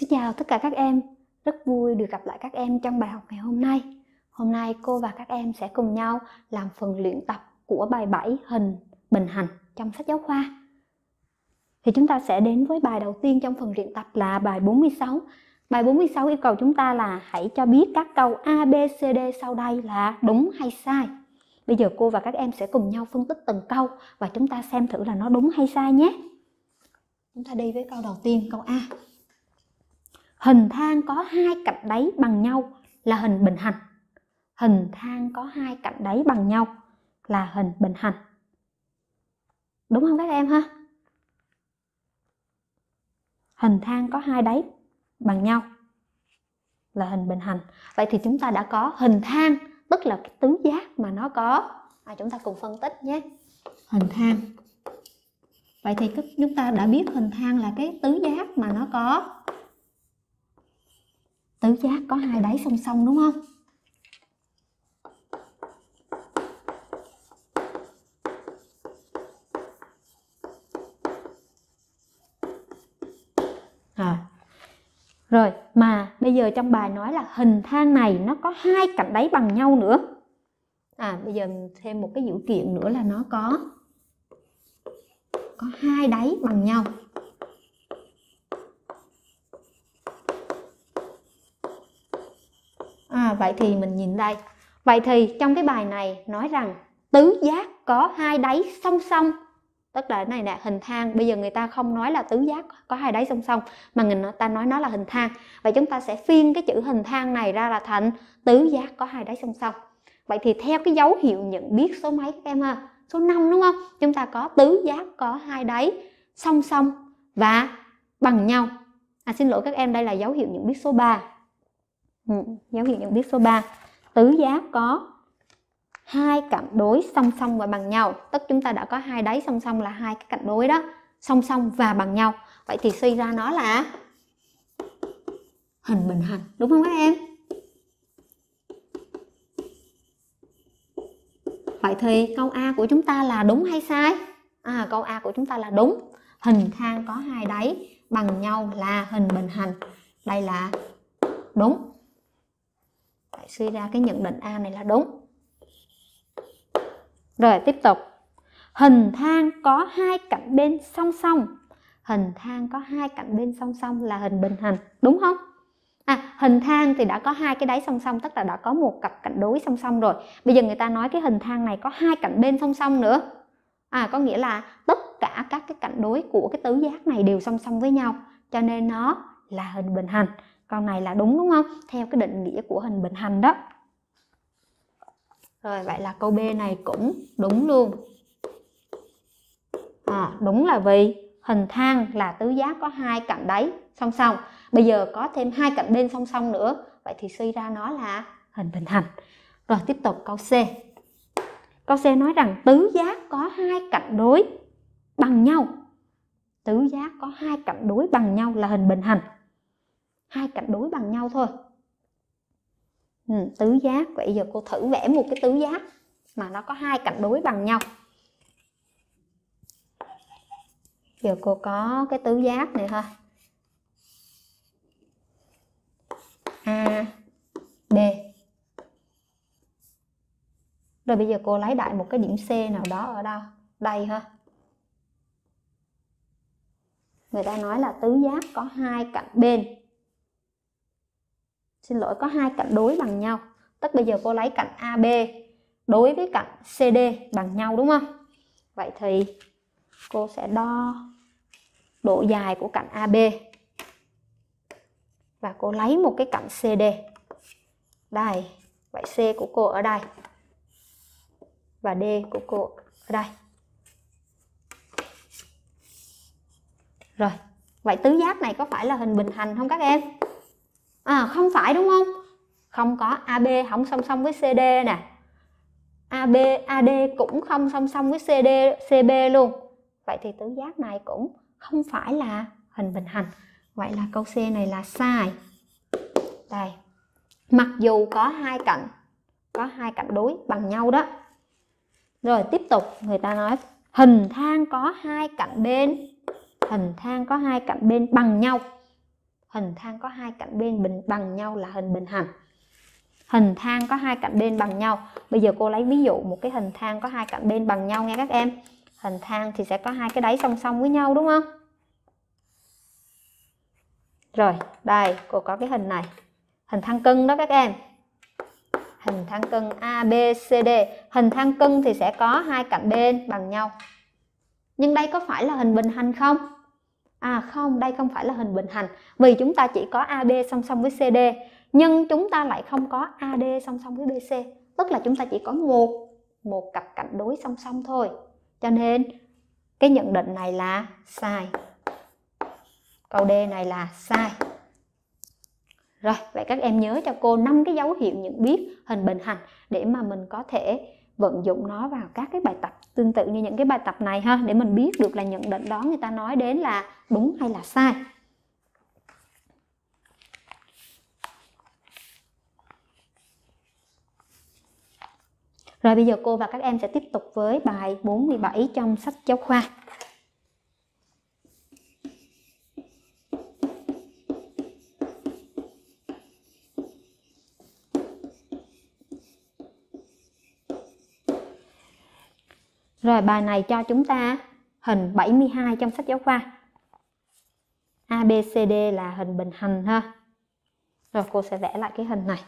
Xin chào tất cả các em, rất vui được gặp lại các em trong bài học ngày hôm nay. Hôm nay cô và các em sẽ cùng nhau làm phần luyện tập của bài 7 hình bình hành trong sách giáo khoa. Thì chúng ta sẽ đến với bài đầu tiên trong phần luyện tập là bài 46. Bài 46 yêu cầu chúng ta là hãy cho biết các câu A, B, C, D sau đây là đúng hay sai. Bây giờ cô và các em sẽ cùng nhau phân tích từng câu và chúng ta xem thử là nó đúng hay sai nhé. Chúng ta đi với câu đầu tiên, câu A. Hình thang có hai cạnh đáy bằng nhau là hình bình hành. Hình thang có hai cạnh đáy bằng nhau là hình bình hành. Đúng không các em ha? Hình thang có hai đáy bằng nhau là hình bình hành. Vậy thì chúng ta đã có hình thang, tức là cái tứ giác mà nó có. Chúng ta cùng phân tích nhé. Hình thang. Vậy thì chúng ta đã biết hình thang là cái tứ giác mà nó có. Tứ giác có hai đáy song song đúng không? Rồi, mà bây giờ trong bài nói là hình thang này nó có hai cạnh đáy bằng nhau nữa. Bây giờ thêm một cái dữ kiện nữa là nó có hai đáy bằng nhau. Vậy thì mình nhìn đây. Vậy thì trong cái bài này nói rằng tứ giác có hai đáy song song. Tức là này nè, hình thang. Bây giờ người ta không nói là tứ giác có hai đáy song song, mà người ta nói nó là hình thang. Vậy chúng ta sẽ phiên cái chữ hình thang này ra là thành tứ giác có hai đáy song song. Vậy thì theo cái dấu hiệu nhận biết số mấy các em ha? Số 5 đúng không? Chúng ta có tứ giác có hai đáy song song và bằng nhau. Xin lỗi các em, đây là dấu hiệu nhận biết số 3. Dấu hiệu nhận biết số 3. Tứ giác có hai cạnh đối song song và bằng nhau, tức chúng ta đã có hai đáy song song là hai cái cạnh đối đó, song song và bằng nhau. Vậy thì suy ra nó là hình bình hành, đúng không các em? Vậy thì câu A của chúng ta là đúng hay sai? Câu A của chúng ta là đúng. Hình thang có hai đáy bằng nhau là hình bình hành. Đây là đúng. Vậy suy ra cái nhận định A này là đúng. Rồi tiếp tục. Hình thang có hai cạnh bên song song. Hình thang có hai cạnh bên song song là hình bình hành, đúng không? Hình thang thì đã có hai cái đáy song song, tức là đã có một cặp cạnh đối song song rồi. Bây giờ người ta nói cái hình thang này có hai cạnh bên song song nữa. Có nghĩa là tất cả các cái cạnh đối của cái tứ giác này đều song song với nhau, cho nên nó là hình bình hành. Câu này là đúng không? Theo cái định nghĩa của hình bình hành đó. Rồi, vậy là câu B này cũng đúng luôn. Đúng là vì hình thang là tứ giác có hai cạnh đáy song song. Bây giờ có thêm hai cạnh bên song song nữa. Vậy thì suy ra nó là hình bình hành. Rồi, tiếp tục câu C. Câu C nói rằng tứ giác có hai cạnh đối bằng nhau. Tứ giác có hai cạnh đối bằng nhau là hình bình hành. Hai cạnh đối bằng nhau thôi. Tứ giác, vậy giờ cô thử vẽ một cái tứ giác mà nó có hai cạnh đối bằng nhau. Giờ cô có cái tứ giác này ha, A, B. Rồi bây giờ cô lấy đại một cái điểm C nào đó ở đâu? Đây ha. Người ta nói là tứ giác có hai cạnh bên. Xin lỗi, có hai cạnh đối bằng nhau. Tức bây giờ cô lấy cạnh AB đối với cạnh CD bằng nhau đúng không? Vậy thì cô sẽ đo độ dài của cạnh AB và cô lấy một cái cạnh CD. Đây, vậy C của cô ở đây và D của cô ở đây. Rồi, vậy tứ giác này có phải là hình bình hành không các em? Không phải đúng không? Không có, AB không song song với CD nè. AB, AD cũng không song song với CD, CB luôn. Vậy thì tứ giác này cũng không phải là hình bình hành. Vậy là câu C này là sai. Đây. Mặc dù có hai cạnh đối bằng nhau đó. Rồi tiếp tục, người ta nói hình thang có hai cạnh bên bằng nhau. Hình thang có hai cạnh bên bằng nhau là hình bình hành. Hình thang có hai cạnh bên bằng nhau. Bây giờ cô lấy ví dụ một cái hình thang có hai cạnh bên bằng nhau nghe các em. Hình thang thì sẽ có hai cái đáy song song với nhau đúng không? Rồi, đây, cô có cái hình này. Hình thang cân đó các em. Hình thang cân A, B, C, D. Hình thang cân thì sẽ có hai cạnh bên bằng nhau. Nhưng đây có phải là hình bình hành không? À không, đây không phải là hình bình hành. Vì chúng ta chỉ có AB song song với CD. Nhưng chúng ta lại không có AD song song với BC. Tức là chúng ta chỉ có một cặp cạnh đối song song thôi. Cho nên cái nhận định này là sai. Câu D này là sai. Rồi, vậy các em nhớ cho cô 5 cái dấu hiệu nhận biết hình bình hành để mà mình có thể vận dụng nó vào các cái bài tập tương tự như những cái bài tập này ha, để mình biết được là nhận định đó người ta nói đến là đúng hay là sai. Rồi bây giờ cô và các em sẽ tiếp tục với bài 47 trong sách giáo khoa. Rồi bài này cho chúng ta hình 72 trong sách giáo khoa. A, B, C, D là hình bình hành ha. Rồi cô sẽ vẽ lại cái hình này.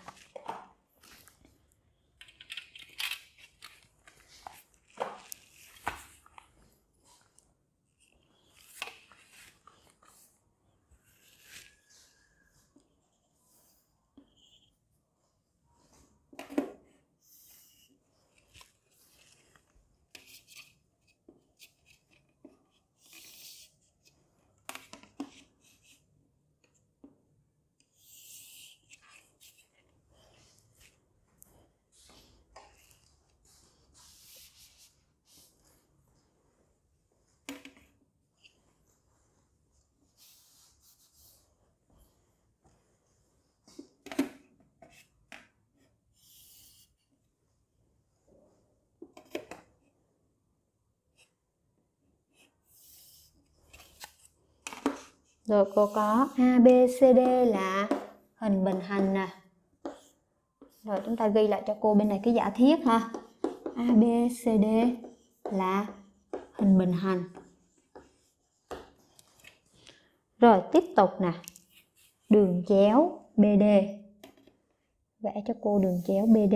Rồi cô có A, B, C, D là hình bình hành nè. Rồi chúng ta ghi lại cho cô bên này cái giả thiết ha. A, B, C, D là hình bình hành. Rồi tiếp tục nè. Đường chéo BD. Vẽ cho cô đường chéo BD.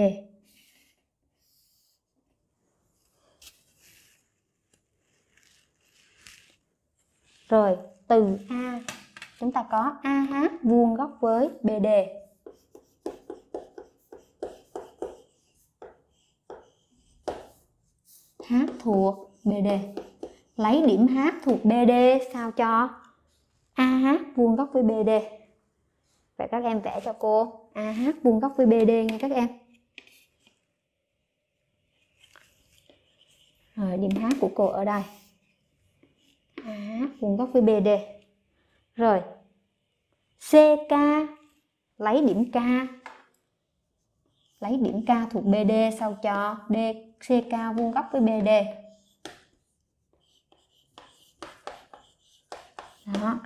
Rồi từ A chúng ta có AH vuông góc với BD. H thuộc BD. Lấy điểm H thuộc BD sao cho AH vuông góc với BD. Vậy các em vẽ cho cô AH vuông góc với BD nha các em. Rồi điểm H của cô ở đây. Vuông góc với BD. Rồi CK, lấy điểm K thuộc BD sao cho CK vuông góc với BD.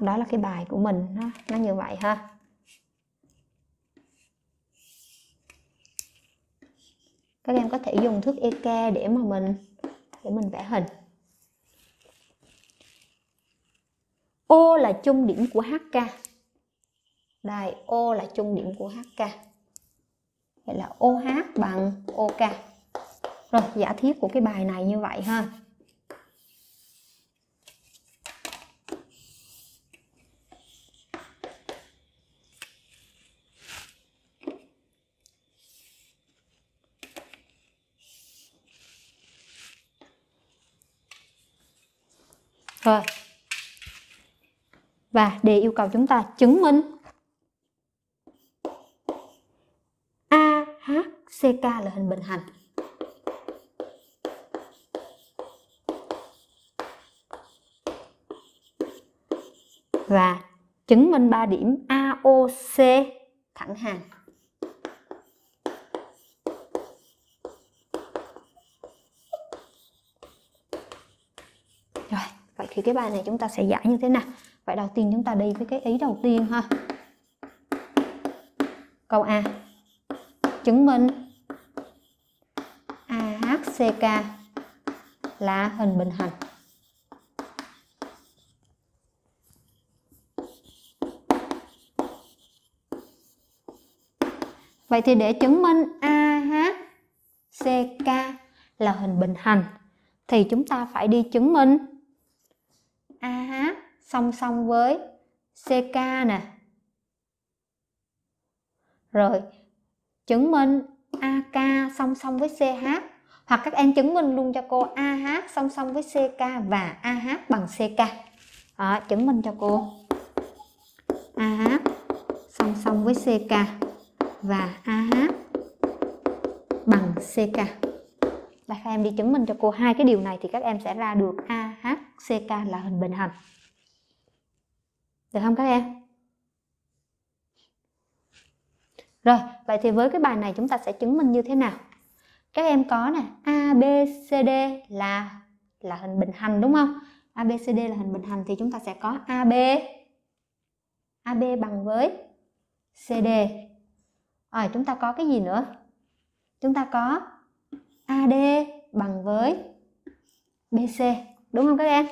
Đó là cái bài của mình, nó như vậy ha. Các em có thể dùng thước EK để mà mình vẽ hình. O là chung điểm của HK. Đây, O là chung điểm của HK. Vậy là OH bằng OK. Rồi, giả thiết của cái bài này như vậy ha. Rồi. Và đề yêu cầu chúng ta chứng minh AHCK là hình bình hành. Và chứng minh 3 điểm AOC thẳng hàng. Rồi, vậy thì cái bài này chúng ta sẽ giải như thế nào? Vậy đầu tiên chúng ta đi với cái ý đầu tiên ha. Câu A. Chứng minh AHCK là hình bình hành. Vậy thì để chứng minh AHCK là hình bình hành thì chúng ta phải đi chứng minh AH song song với CK nè. Rồi chứng minh AK song song với CH, hoặc các em chứng minh luôn cho cô AH song song với CK và AH bằng CK. Đó, chứng minh cho cô AH song song với CK và AH bằng CK. Và các em đi chứng minh cho cô hai cái điều này thì các em sẽ ra được AHCK là hình bình hành. Được không các em? Rồi, vậy thì với cái bài này chúng ta sẽ chứng minh như thế nào? Các em có nè, ABCD là hình bình hành đúng không? ABCD là hình bình hành thì chúng ta sẽ có AB. AB bằng với CD. Rồi, chúng ta có cái gì nữa? Chúng ta có AD bằng với BC, đúng không các em?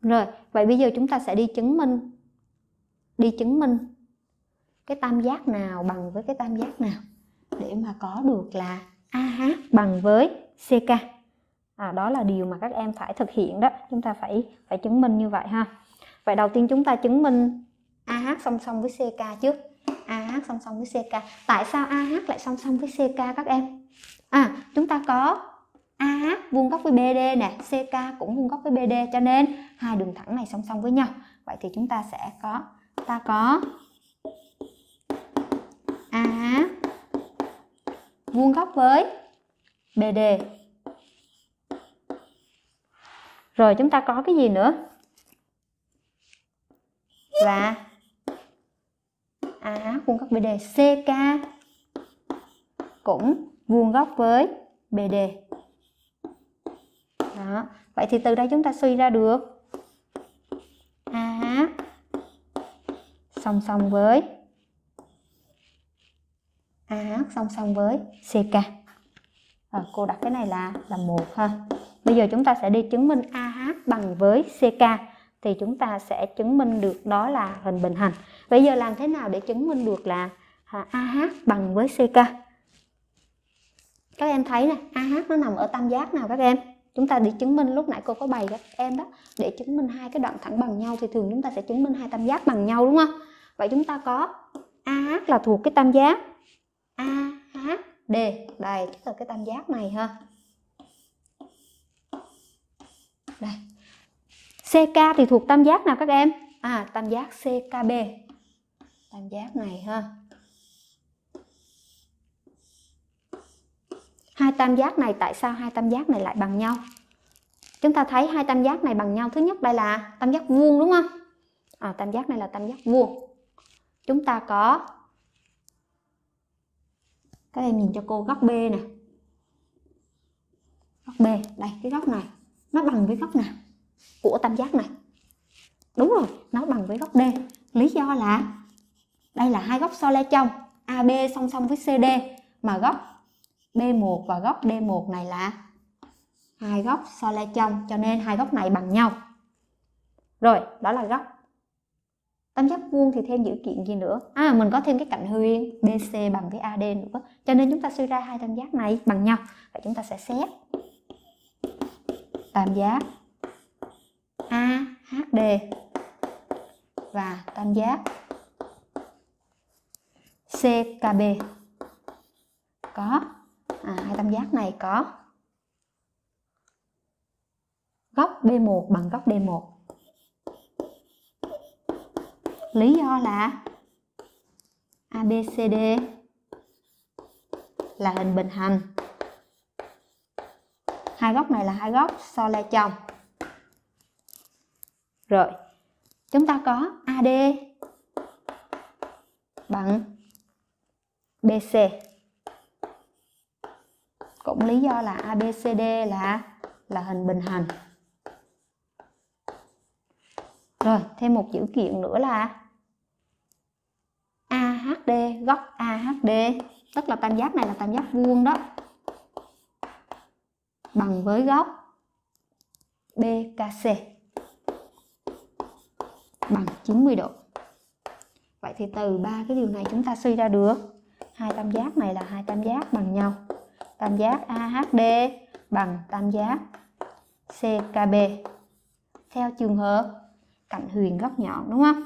Rồi, vậy bây giờ chúng ta sẽ đi chứng minh cái tam giác nào bằng với cái tam giác nào để mà có được là AH bằng với CK. Đó là điều mà các em phải thực hiện đó, chúng ta phải chứng minh như vậy ha. Vậy đầu tiên chúng ta chứng minh AH song song với CK trước. AH song song với CK. Tại sao AH lại song song với CK các em? Chúng ta có AH vuông góc với BD nè, CK cũng vuông góc với BD, cho nên hai đường thẳng này song song với nhau. Vậy thì chúng ta sẽ có AH vuông góc với BD. Rồi chúng ta có cái gì nữa? Và AH vuông góc BD, CK cũng vuông góc với BD. Đó, vậy thì từ đây chúng ta suy ra được song song với AH song song với CK. Cô đặt cái này là 1 ha. Bây giờ chúng ta sẽ đi chứng minh AH bằng với CK thì chúng ta sẽ chứng minh được đó là hình bình hành. Bây giờ làm thế nào để chứng minh được là AH bằng với CK? Các em thấy nè, AH nó nằm ở tam giác nào các em? Chúng ta để chứng minh, lúc nãy cô có bày các em đó, để chứng minh hai cái đoạn thẳng bằng nhau thì thường chúng ta sẽ chứng minh hai tam giác bằng nhau đúng không? Vậy chúng ta có AH là thuộc cái tam giác AHD. Đây, tức là cái tam giác này ha. Đây. CK thì thuộc tam giác nào các em? Tam giác CKB. Tam giác này ha. Hai tam giác này, tại sao hai tam giác này lại bằng nhau? Chúng ta thấy hai tam giác này bằng nhau. Thứ nhất, đây là tam giác vuông đúng không? Tam giác này là tam giác vuông. Chúng ta có, các em nhìn cho cô góc B nè. Góc B, đây, cái góc này nó bằng với góc nào của tam giác này? Đúng rồi, nó bằng với góc D. Lý do là đây là hai góc so le chồng, AB song song với CD, mà góc B1 và góc D1 này là hai góc so le chồng, cho nên hai góc này bằng nhau. Rồi, đó là góc. Tam giác vuông thì thêm dữ kiện gì nữa? Mình có thêm cái cạnh huyền BC bằng với AD nữa. Cho nên chúng ta suy ra hai tam giác này bằng nhau. Vậy chúng ta sẽ xét tam giác AHD và tam giác CKB. Có hai tam giác này có góc B1 bằng góc D1. Lý do là ABCD là hình bình hành. Hai góc này là hai góc so le chồng. Rồi, chúng ta có AD bằng BC. Cũng lý do là ABCD là hình bình hành. Rồi, thêm một dữ kiện nữa là AHD, góc AHD, tức là tam giác này là tam giác vuông đó, bằng với góc BKC bằng 90 độ. Vậy thì từ ba cái điều này chúng ta suy ra được hai tam giác này là hai tam giác bằng nhau. Tam giác AHD bằng tam giác CKB theo trường hợp cạnh huyền góc nhọn, đúng không?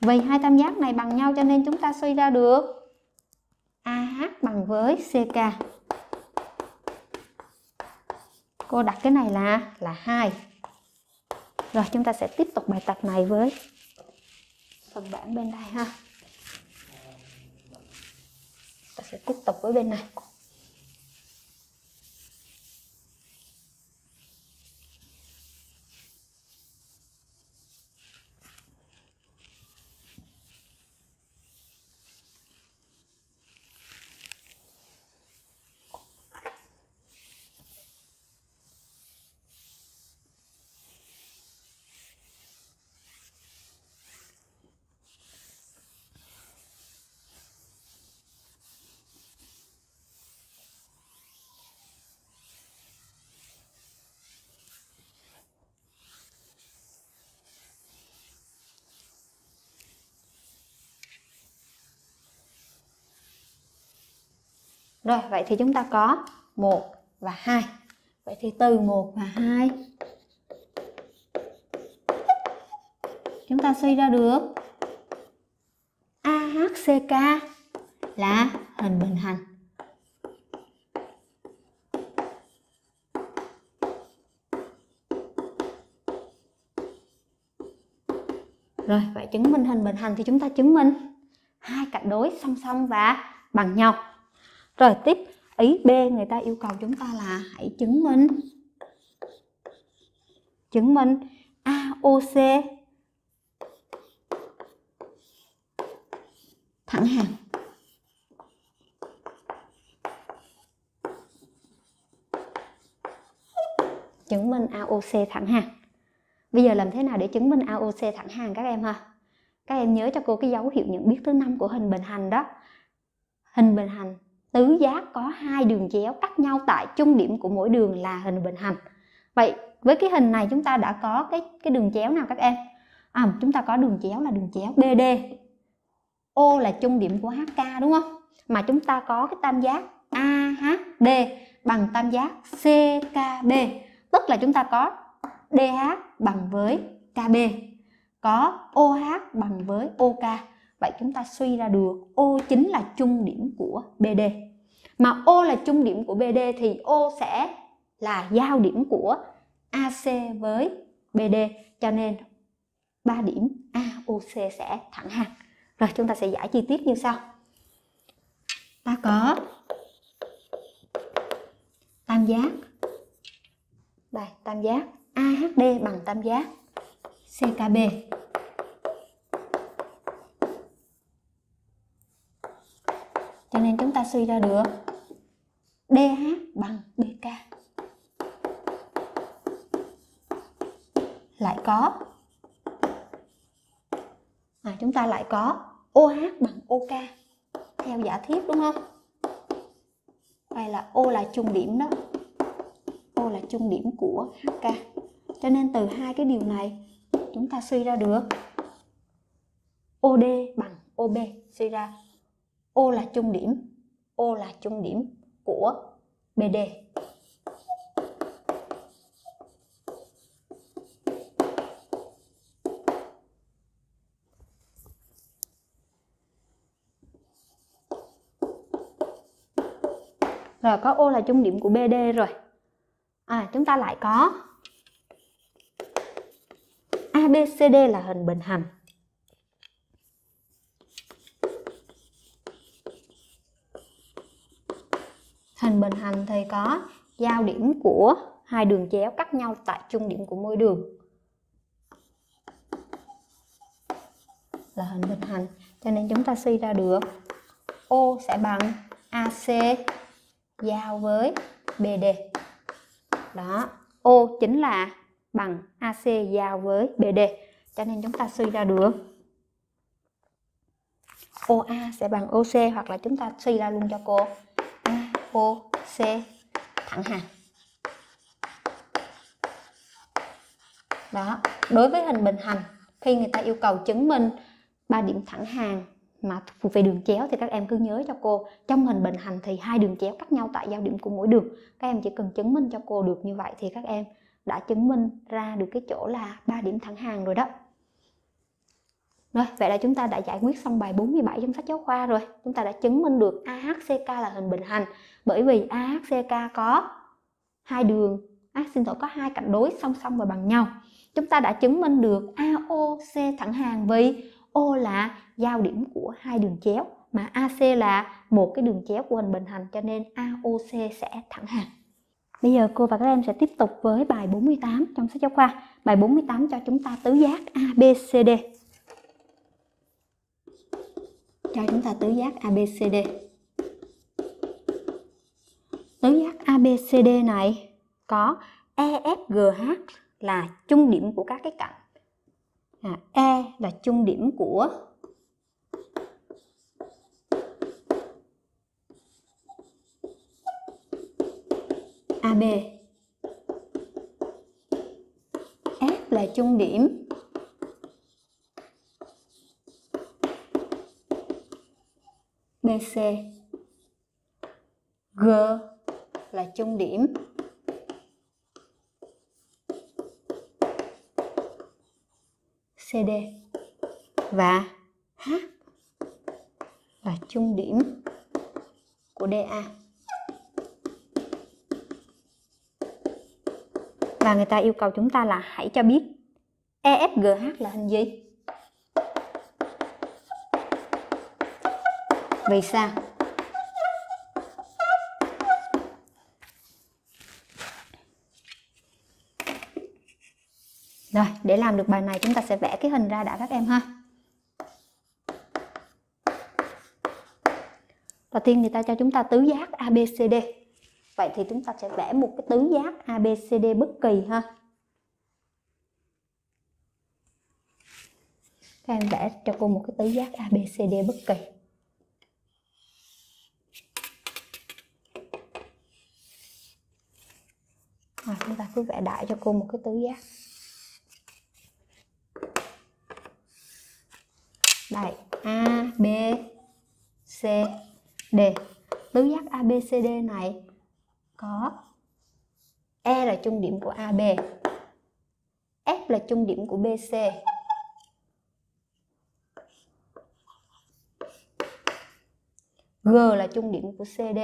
Vì hai tam giác này bằng nhau cho nên chúng ta suy ra được AH bằng với CK. Cô đặt cái này là 2. Rồi chúng ta sẽ tiếp tục bài tập này với phần bản bên đây ha. Ta sẽ tiếp tục với bên này. Rồi, vậy thì chúng ta có 1 và 2. Vậy thì từ 1 và 2 chúng ta suy ra được AHCK là hình bình hành. Rồi, vậy chứng minh hình bình hành thì chúng ta chứng minh hai cạnh đối song song và bằng nhau. Rồi tiếp, ý B người ta yêu cầu chúng ta là hãy chứng minh AOC thẳng hàng. Chứng minh AOC thẳng hàng. Bây giờ làm thế nào để chứng minh AOC thẳng hàng các em ha? Các em nhớ cho cô cái dấu hiệu nhận biết thứ 5 của hình bình hành đó. Hình bình hành tứ giác có hai đường chéo cắt nhau tại trung điểm của mỗi đường là hình bình hành. Vậy với cái hình này chúng ta đã có cái đường chéo nào các em? Chúng ta có đường chéo là đường chéo BD. O là trung điểm của HK, đúng không? Mà chúng ta có cái tam giác AHD bằng tam giác CKB, tức là chúng ta có DH bằng với KB, có OH bằng với OK. Vậy chúng ta suy ra được O chính là trung điểm của BD. Mà O là trung điểm của BD thì O sẽ là giao điểm của AC với BD. Cho nên 3 điểm AOC sẽ thẳng hàng. Rồi chúng ta sẽ giải chi tiết như sau. Ta có tam giác. Đây, tam giác AHD bằng tam giác CKB. Cho nên chúng ta suy ra được DH bằng BK. Chúng ta lại có OH bằng OK theo giả thiết, đúng không? Đây là O là trung điểm đó. O là trung điểm của HK. Cho nên từ hai cái điều này chúng ta suy ra được OD bằng OB. Suy ra O là trung điểm, O là trung điểm của BD. Rồi có O là trung điểm của BD rồi. Chúng ta lại có ABCD là hình bình hành. Hình bình hành thì có giao điểm của hai đường chéo cắt nhau tại trung điểm của mỗi đường là hình bình hành. Cho nên chúng ta suy ra được O sẽ bằng AC giao với BD. Đó, O chính là bằng AC giao với BD, cho nên chúng ta suy ra được OA sẽ bằng OC, hoặc là chúng ta suy ra luôn cho cô AOC thẳng hàng. Đó, đối với hình bình hành, khi người ta yêu cầu chứng minh 3 điểm thẳng hàng mà thuộc về đường chéo thì các em cứ nhớ cho cô, trong hình bình hành thì 2 đường chéo cắt nhau tại giao điểm của mỗi đường. Các em chỉ cần chứng minh cho cô được như vậy thì các em đã chứng minh ra được cái chỗ là 3 điểm thẳng hàng rồi đó. Rồi, vậy là chúng ta đã giải quyết xong bài 47 trong sách giáo khoa rồi. Chúng ta đã chứng minh được AHCK là hình bình hành, bởi vì AHCK có 2 đường, có 2 cạnh đối song song và bằng nhau. Chúng ta đã chứng minh được AOC thẳng hàng vì O là giao điểm của 2 đường chéo, mà AC là một cái đường chéo của hình bình hành, cho nên AOC sẽ thẳng hàng. Bây giờ cô và các em sẽ tiếp tục với bài 48 trong sách giáo khoa. Bài 48 cho chúng ta tứ giác ABCD. Tứ giác ABCD này có EFGH là chung điểm của các cái cạnh. E là chung điểm của AB, F là chung điểm BC, G là chung điểm CD và H là chung điểm của DA. Và người ta yêu cầu chúng ta là hãy cho biết EFGH là hình gì? Vì sao? Rồi, để làm được bài này chúng ta sẽ vẽ cái hình ra đã các em ha. Đầu tiên người ta cho chúng ta tứ giác ABCD. Vậy thì chúng ta sẽ vẽ một cái tứ giác ABCD bất kỳ ha. Các em vẽ cho cô một cái tứ giác ABCD bất kỳ. Rồi, chúng ta cứ vẽ đại cho cô một cái tứ giác. Đây, A, B, C, D. Tứ giác ABCD này có E là chung điểm của AB, F là chung điểm của BC, G là chung điểm của CD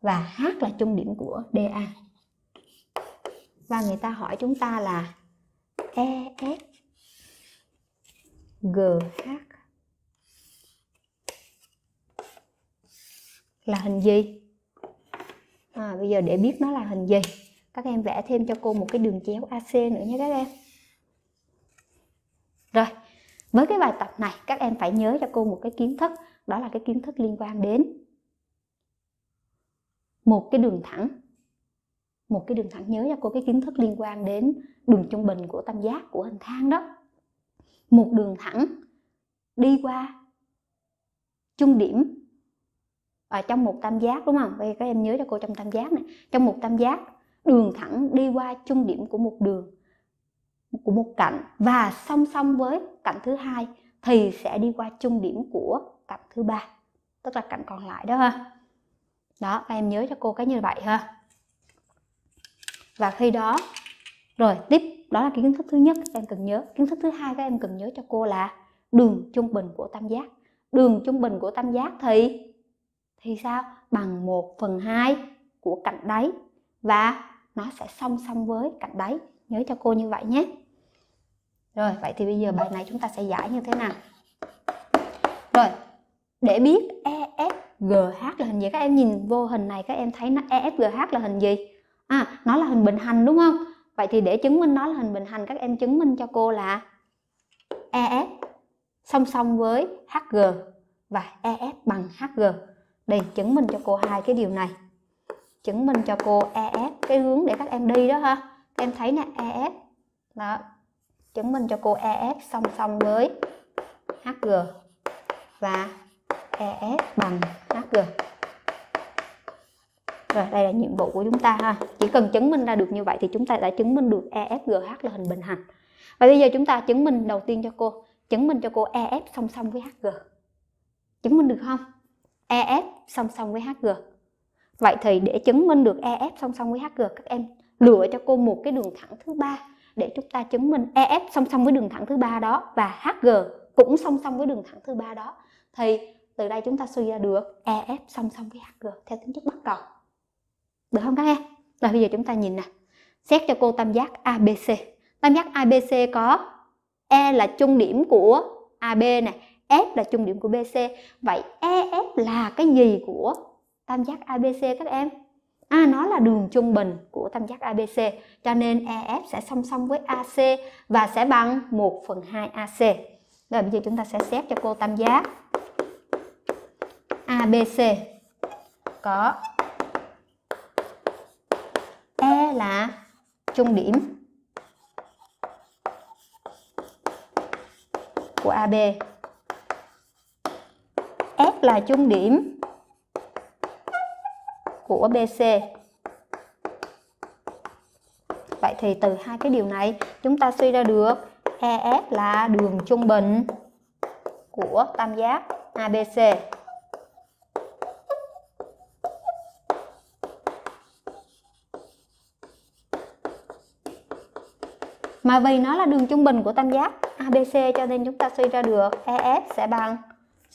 và H là chung điểm của DA. Và người ta hỏi chúng ta là EF GH là hình gì? Bây giờ để biết nó là hình gì, các em vẽ thêm cho cô một cái đường chéo AC nữa nhé các em. Rồi, với cái bài tập này các em phải nhớ cho cô một cái kiến thức, đó là cái kiến thức liên quan đến một cái đường thẳng. Nhớ cho cô cái kiến thức liên quan đến đường trung bình của tam giác, của hình thang đó. Một đường thẳng đi qua chung điểm ở trong một tam giác, đúng không? Vậy các em nhớ cho cô, trong tam giác này, trong một tam giác, đường thẳng đi qua chung điểm của một đường, của một cạnh, và song song với cạnh thứ hai thì sẽ đi qua chung điểm của cạnh thứ ba, tức là cạnh còn lại đó ha. Đó, các em nhớ cho cô cái như vậy ha. Và khi đó rồi tiếp, đó là cái kiến thức thứ nhất các em cần nhớ. Kiến thức thứ hai các em cần nhớ cho cô là đường trung bình của tam giác. Đường trung bình của tam giác thì sao? Bằng 1/2 của cạnh đáy, và nó sẽ song song với cạnh đáy. Nhớ cho cô như vậy nhé. Rồi, vậy thì bây giờ bài này chúng ta sẽ giải như thế nào? Rồi, để biết EFGH là hình gì, các em nhìn vô hình này các em thấy nó EFGH là hình gì? Nó là hình bình hành đúng không? Vậy thì để chứng minh nó là hình bình hành, các em chứng minh cho cô là EF song song với HG và EF bằng HG. Đây, chứng minh cho cô hai cái điều này. Chứng minh cho cô EF cái hướng để các em đi đó ha. Em thấy nè, EF đó, chứng minh cho cô EF song song với HG và EF bằng HG. Rồi, đây là nhiệm vụ của chúng ta ha. Chỉ cần chứng minh ra được như vậy thì chúng ta đã chứng minh được EFGH là hình bình hành. Và bây giờ chúng ta chứng minh đầu tiên cho cô, chứng minh cho cô EF song song với HG. Chứng minh được không? EF song song với HG. Vậy thì để chứng minh được EF song song với HG, các em lựa cho cô một cái đường thẳng thứ ba để chúng ta chứng minh EF song song với đường thẳng thứ ba đó và HG cũng song song với đường thẳng thứ ba đó. Thì từ đây chúng ta suy ra được EF song song với HG theo tính chất bắt cầu. Được không các em? Rồi bây giờ chúng ta nhìn nè. Xét cho cô tam giác ABC. Tam giác ABC có E là trung điểm của AB nè, F là trung điểm của BC. Vậy EF là cái gì của tam giác ABC các em? À, nó là đường trung bình của tam giác ABC. Cho nên EF sẽ song song với AC và sẽ bằng 1/2 AC. Rồi bây giờ chúng ta sẽ xét cho cô tam giác ABC có E là trung điểm của AB, F là trung điểm của BC. Vậy thì từ hai cái điều này chúng ta suy ra được EF là đường trung bình của tam giác ABC. Mà vì nó là đường trung bình của tam giác ABC cho nên chúng ta suy ra được EF sẽ bằng,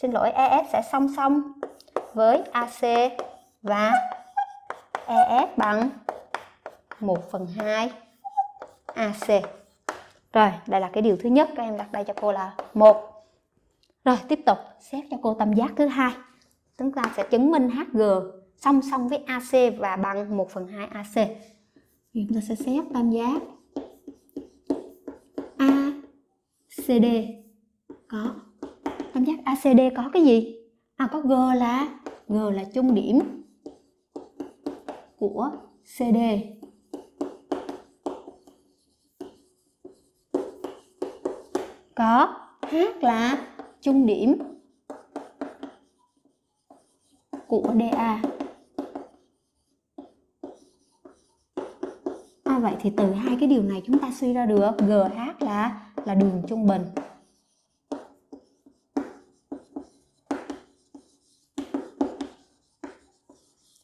EF sẽ song song với AC và EF bằng 1/2 AC. Rồi, đây là cái điều thứ nhất, các em đặt đây cho cô là 1. Rồi, tiếp tục xét cho cô tam giác thứ hai. Chúng ta sẽ chứng minh HG song song với AC và bằng 1/2 AC. Chúng ta sẽ xét tam giác ACD có, tam giác ACD có cái gì? À, có G là trung điểm của CD. Có H là trung điểm của DA. À, vậy thì từ hai cái điều này chúng ta suy ra được GH là đường trung bình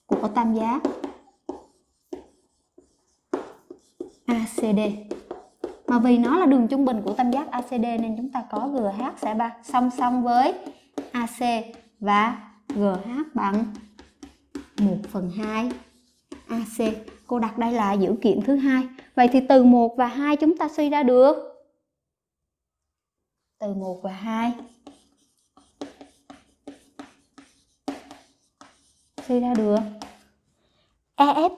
của tam giác ACD. Mà vì nó là đường trung bình của tam giác ACD nên chúng ta có GH sẽ bằng song song với AC và GH bằng 1/2 AC. Cô đặt đây là dữ kiện thứ hai. Vậy thì từ 1 và 2 chúng ta suy ra được EF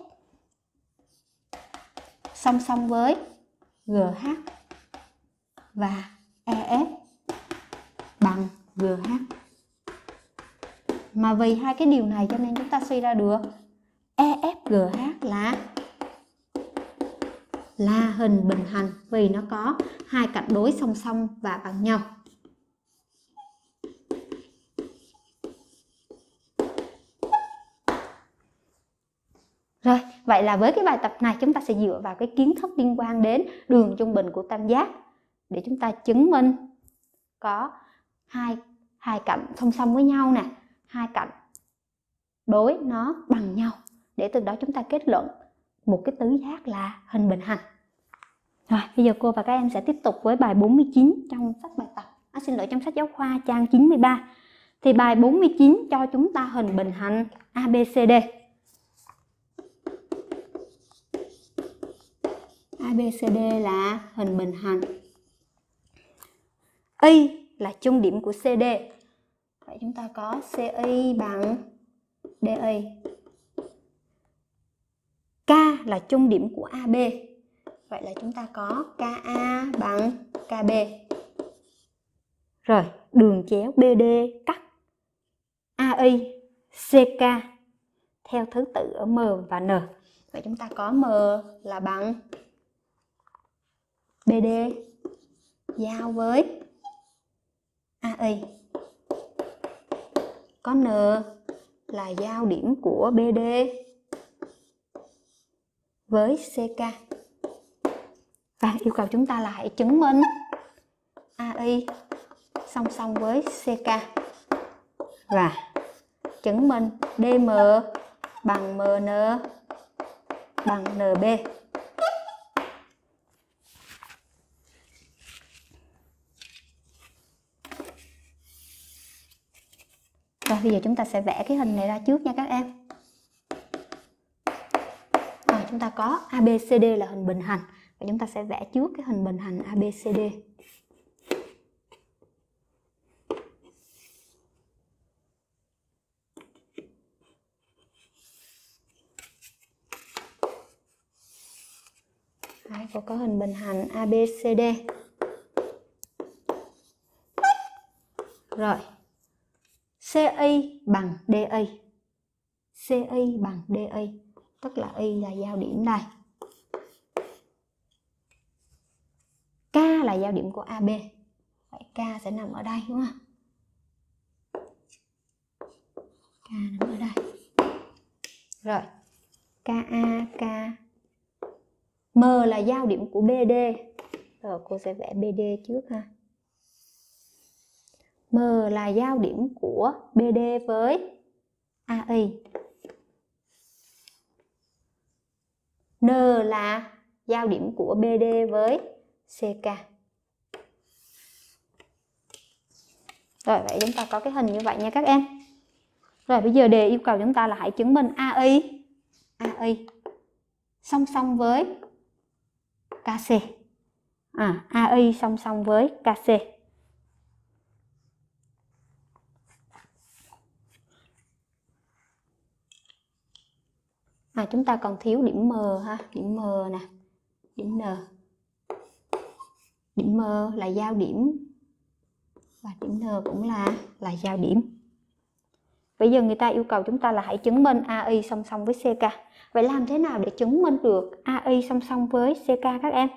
song song với GH và EF bằng GH. Mà vì hai cái điều này cho nên chúng ta suy ra được EFGH là hình bình hành vì nó có hai cạnh đối song song và bằng nhau. Rồi, vậy là với cái bài tập này chúng ta sẽ dựa vào cái kiến thức liên quan đến đường trung bình của tam giác để chúng ta chứng minh có hai cạnh song song với nhau nè, hai cạnh đối nó bằng nhau, để từ đó chúng ta kết luận một cái tứ giác là hình bình hành. Rồi, bây giờ cô và các em sẽ tiếp tục với bài 49 trong sách bài tập. Trong sách giáo khoa trang 93. Thì bài 49 cho chúng ta hình bình hành ABCD. ABCD là hình bình hành. Y là trung điểm của CD. Vậy chúng ta có CY bằng DY. K là trung điểm của AB. Vậy là chúng ta có KA bằng KB. Rồi, đường chéo BD cắt AI, CK theo thứ tự ở M và N. Vậy chúng ta có M là bằng BD giao với AI. Có N là giao điểm của BD với CK. Và yêu cầu chúng ta là hãy chứng minh AI song song với CK và chứng minh DM bằng MN bằng NB. Rồi bây giờ chúng ta sẽ vẽ cái hình này ra trước nha các em. Rồi chúng ta có ABCD là hình bình hành. Và chúng ta sẽ vẽ trước cái hình bình hành ABCD. Đấy, có hình bình hành ABCD. Rồi. CI bằng DI. CI bằng DI, tức là Y là giao điểm đây. K là giao điểm của AB. Vậy K sẽ nằm ở đây đúng không? K nằm ở đây. Rồi. KA, K. M là giao điểm của BD. Rồi cô sẽ vẽ BD trước ha. M là giao điểm của BD với AI. N là giao điểm của BD với CK. Rồi vậy chúng ta có cái hình như vậy nha các em. Rồi bây giờ đề yêu cầu chúng ta là hãy chứng minh AI song song với KC. AI song song với KC. Chúng ta còn thiếu điểm M ha, điểm M nè, điểm N. Điểm M là giao điểm và điểm N cũng là giao điểm. Bây giờ người ta yêu cầu chúng ta là hãy chứng minh AI song song với CK. Vậy làm thế nào để chứng minh được AI song song với CK các em?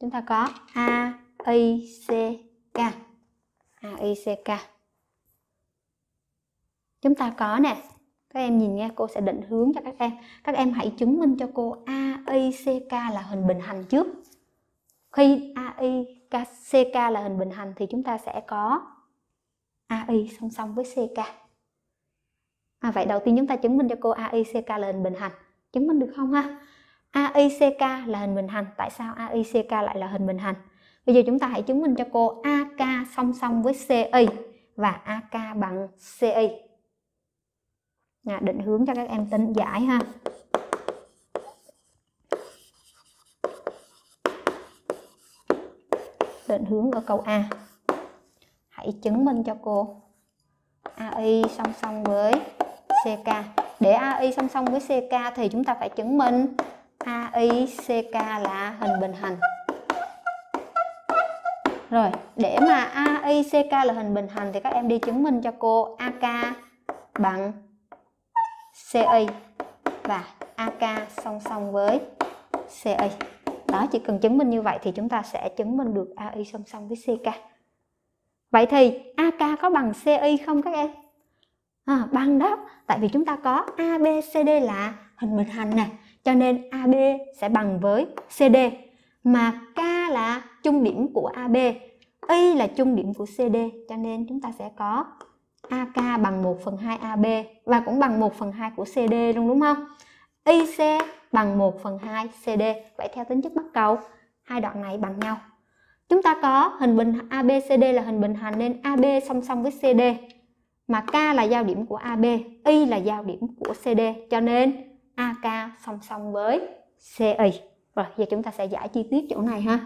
Chúng ta có AI CK. Chúng ta có nè. Các em nhìn nha, cô sẽ định hướng cho các em. Các em hãy chứng minh cho cô AICK là hình bình hành trước. Khi AICK là hình bình hành thì chúng ta sẽ có AI song song với CK. Vậy đầu tiên chúng ta chứng minh cho cô AICK là hình bình hành. Chứng minh được không ha? AICK là hình bình hành. Tại sao AICK lại là hình bình hành? Bây giờ chúng ta hãy chứng minh cho cô AK song song với CI và AK bằng CI. Định hướng cho các em tính giải ha. Định hướng ở câu A. Hãy chứng minh cho cô AI song song với CK. Để AI song song với CK thì chúng ta phải chứng minh AICK là hình bình hành. Rồi, để mà AICK là hình bình hành thì các em đi chứng minh cho cô AK bằng CI và AK song song với CI. Đó, chỉ cần chứng minh như vậy thì chúng ta sẽ chứng minh được AI song song với CK. Vậy thì AK có bằng CI không các em? Bằng đó, tại vì chúng ta có ABCD là hình bình hành nè, cho nên AB sẽ bằng với CD. Mà K là chung điểm của AB, Y là chung điểm của CD, cho nên chúng ta sẽ có AK bằng 1/2 AB và cũng bằng 1/2 của CD luôn đúng không? IC bằng 1/2 CD. Vậy theo tính chất bắc cầu, hai đoạn này bằng nhau. Chúng ta có hình bình ABCD là hình bình hành nên AB song song với CD. Mà K là giao điểm của AB, Y là giao điểm của CD, cho nên AK song song với CI. Rồi, giờ chúng ta sẽ giải chi tiết chỗ này ha.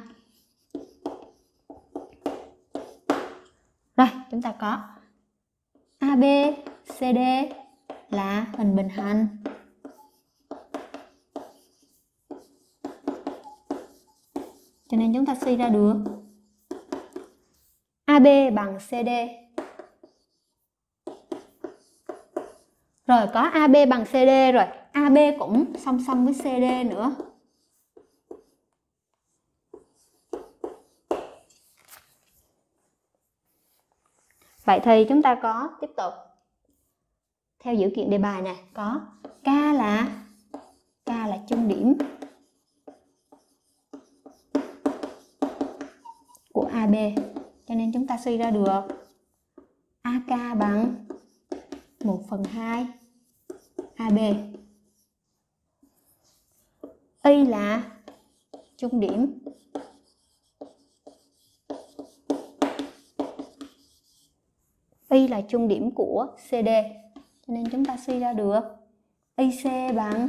Rồi, chúng ta có ABCD là hình bình hành. Cho nên chúng ta suy ra được AB bằng CD. Rồi có AB bằng CD rồi, AB cũng song song với CD nữa. Vậy thì chúng ta có tiếp tục theo dữ kiện đề bài nè, có K là trung điểm của AB, cho nên chúng ta suy ra được AK bằng 1/2 AB. Y là trung điểm của CD, cho nên chúng ta suy ra được IC bằng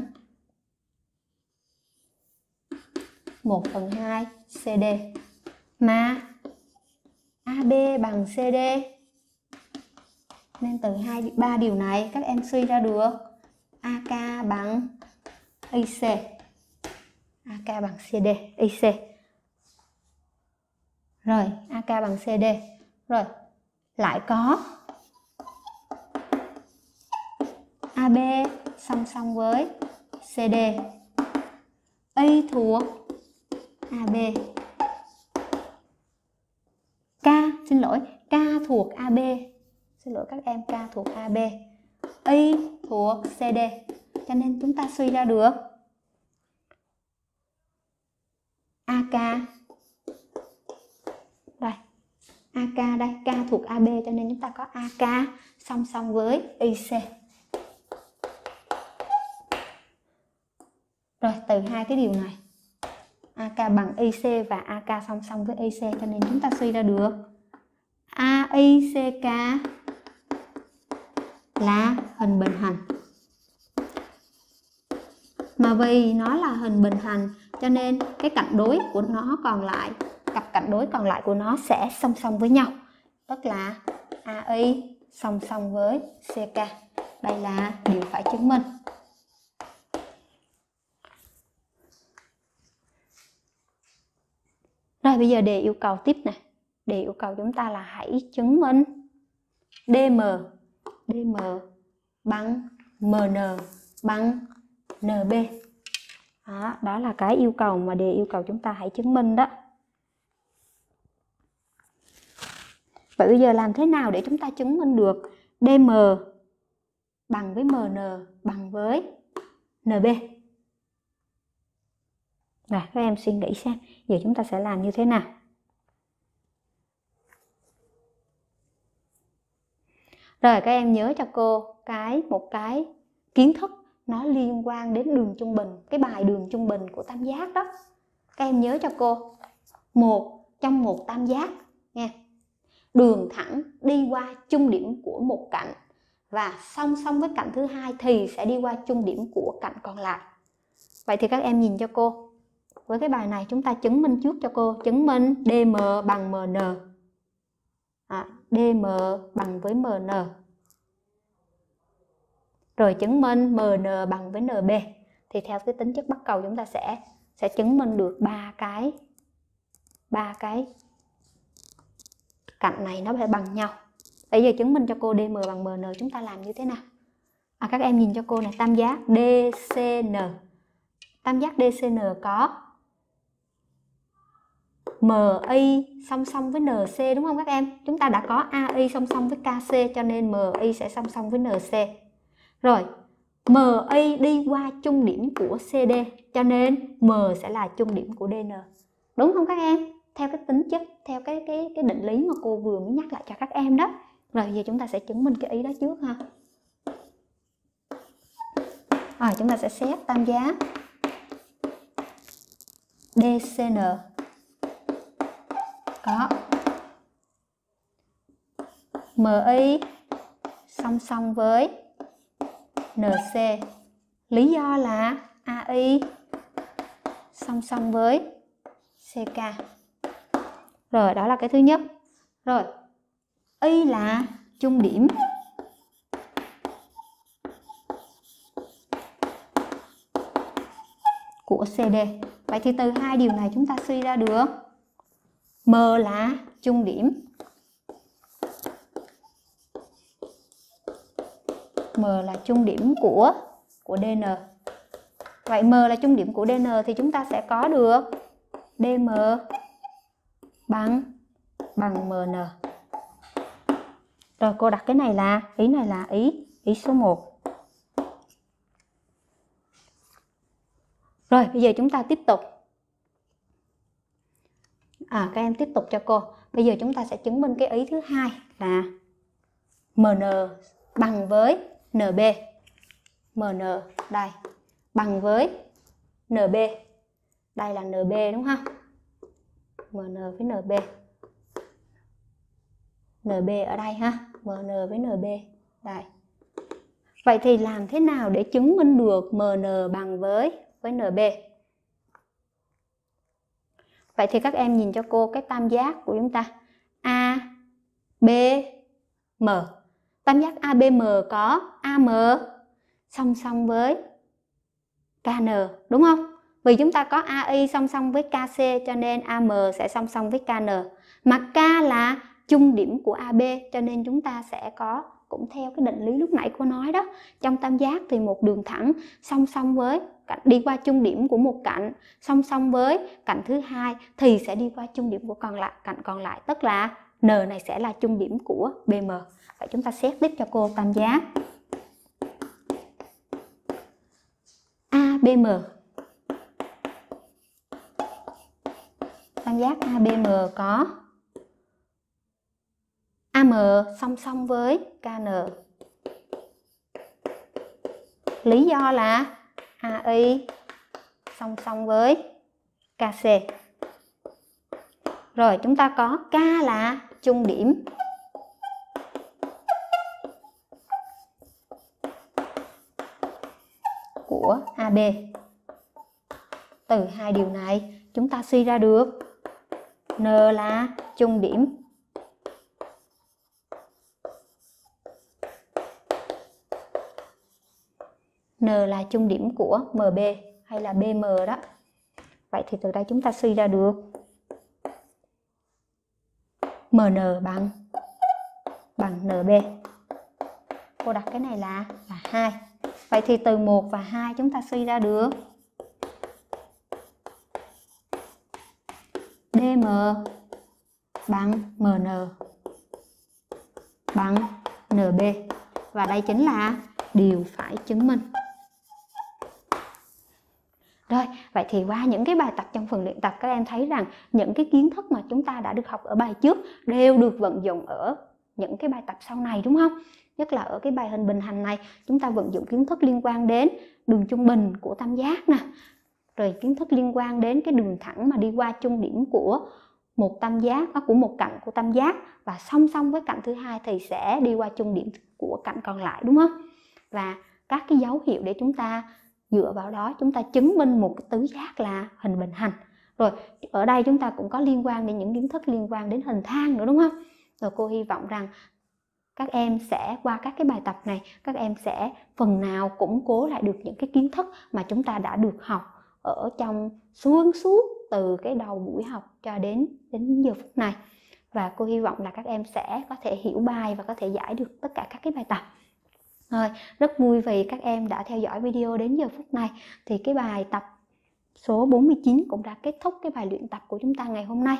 1/2 CD. Mà AB bằng CD, nên từ 3 điều này các em suy ra được AK bằng IC. AK bằng CD, IC. Rồi, AK bằng CD. Rồi, lại có AB song song với CD. Y thuộc AB. K thuộc AB. Xin lỗi các em, K thuộc AB. Y thuộc CD. Cho nên chúng ta suy ra được AK. Đây, AK đây, K thuộc AB, cho nên chúng ta có AK song song với IC. Rồi, từ hai cái điều này, AK bằng IC và AK song song với IC, cho nên chúng ta suy ra được AICK là hình bình hành. Mà vì nó là hình bình hành, cho nên cái cạnh đối của nó còn lại, cặp cạnh đối còn lại của nó sẽ song song với nhau. Tức là AI song song với CK. Đây là điều phải chứng minh. Rồi bây giờ đề yêu cầu tiếp nè. Đề yêu cầu chúng ta là hãy chứng minh DM bằng MN bằng NB. Đó là cái yêu cầu mà đề yêu cầu chúng ta hãy chứng minh đó. Vậy bây giờ làm thế nào để chúng ta chứng minh được DM bằng với MN bằng với NB? Rồi, các em suy nghĩ xem, giờ chúng ta sẽ làm như thế nào? Rồi, các em nhớ cho cô một cái kiến thức nó liên quan đến đường trung bình, cái bài đường trung bình của tam giác đó. Các em nhớ cho cô, trong một tam giác nha, đường thẳng đi qua trung điểm của một cạnh và song song với cạnh thứ hai thì sẽ đi qua trung điểm của cạnh còn lại. Vậy thì các em nhìn cho cô. Với cái bài này chúng ta chứng minh trước cho cô, chứng minh DM bằng MN. DM bằng với MN. Rồi chứng minh MN bằng với NB. Thì theo cái tính chất bắc cầu chúng ta sẽ chứng minh được ba cái cạnh này nó phải bằng nhau. Bây giờ chứng minh cho cô DM bằng MN chúng ta làm như thế nào? Các em nhìn cho cô này, tam giác DCN. Tam giác DCN có MI song song với NC đúng không các em? Chúng ta đã có AI song song với KC, cho nên MI sẽ song song với NC. Rồi, MI đi qua trung điểm của CD, cho nên M sẽ là trung điểm của DN. Đúng không các em? Theo cái tính chất, theo cái định lý mà cô vừa mới nhắc lại cho các em đó. Rồi giờ chúng ta sẽ chứng minh cái ý đó trước ha. Chúng ta sẽ xét tam giác DCN có MI song song với NC. Lý do là AI song song với CK. Rồi, đó là cái thứ nhất. Rồi, Y là trung điểm của CD. Vậy thì từ hai điều này chúng ta suy ra được M là trung điểm. M là trung điểm của DN. Vậy M là trung điểm của DN thì chúng ta sẽ có được DM bằng MN. Rồi cô đặt cái này là ý số 1. Rồi bây giờ chúng ta tiếp tục. Các em tiếp tục cho cô. Bây giờ chúng ta sẽ chứng minh cái ý thứ hai là MN bằng với NB. MN đây bằng với NB. Đây là NB đúng không? MN với NB. NB ở đây ha, MN với NB. Đây. Vậy thì làm thế nào để chứng minh được MN bằng với NB? Vậy thì các em nhìn cho cô cái tam giác của chúng ta A, B, M. Tam giác ABM có AM song song với KN đúng không? Vì chúng ta có AI song song với KC cho nên AM sẽ song song với KN. Mà K là trung điểm của AB cho nên chúng ta sẽ có cũng theo cái định lý lúc nãy cô nói đó. Trong tam giác thì một đường thẳng song song với đi qua trung điểm của một cạnh song song với cạnh thứ hai thì sẽ đi qua trung điểm của cạnh còn lại, tức là N này sẽ là trung điểm của BM. Vậy chúng ta xét tiếp cho cô tam giác ABM. Tam giác ABM có AM song song với KN. Lý do là AI song song với KC. Rồi chúng ta có K là trung điểm. Của AB. Từ hai điều này chúng ta suy ra được N là trung điểm của MB hay là BM đó. Vậy thì từ đây chúng ta suy ra được MN bằng NB. Cô đặt cái này là 2. Vậy thì từ 1 và 2 chúng ta suy ra được DM bằng MN bằng NB. Và đây chính là điều phải chứng minh. Rồi, vậy thì qua những cái bài tập trong phần luyện tập các em thấy rằng những cái kiến thức mà chúng ta đã được học ở bài trước đều được vận dụng ở những cái bài tập sau này đúng không? Nhất là ở cái bài hình bình hành này chúng ta vận dụng kiến thức liên quan đến đường trung bình của tam giác nè. Rồi kiến thức liên quan đến cái đường thẳng mà đi qua trung điểm của một cạnh của tam giác và song song với cạnh thứ hai thì sẽ đi qua trung điểm của cạnh còn lại đúng không? Và các cái dấu hiệu để chúng ta dựa vào đó chúng ta chứng minh một cái tứ giác là hình bình hành. Rồi ở đây chúng ta cũng có liên quan đến những kiến thức liên quan đến hình thang nữa đúng không? Rồi cô hy vọng rằng các em sẽ qua các cái bài tập này, các em sẽ phần nào củng cố lại được những cái kiến thức mà chúng ta đã được học ở trong suốt từ cái đầu buổi học cho đến giờ phút này. Và cô hy vọng là các em sẽ có thể hiểu bài và có thể giải được tất cả các cái bài tập. Rồi, rất vui vì các em đã theo dõi video đến giờ phút này. Thì cái bài tập số 49 cũng đã kết thúc cái bài luyện tập của chúng ta ngày hôm nay.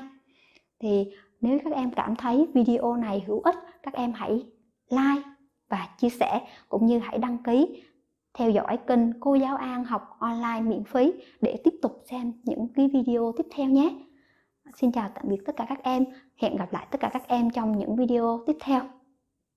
Thì nếu các em cảm thấy video này hữu ích, các em hãy like và chia sẻ cũng như hãy đăng ký theo dõi kênh Cô Giáo An Học Online miễn phí để tiếp tục xem những cái video tiếp theo nhé. Xin chào tạm biệt tất cả các em. Hẹn gặp lại tất cả các em trong những video tiếp theo.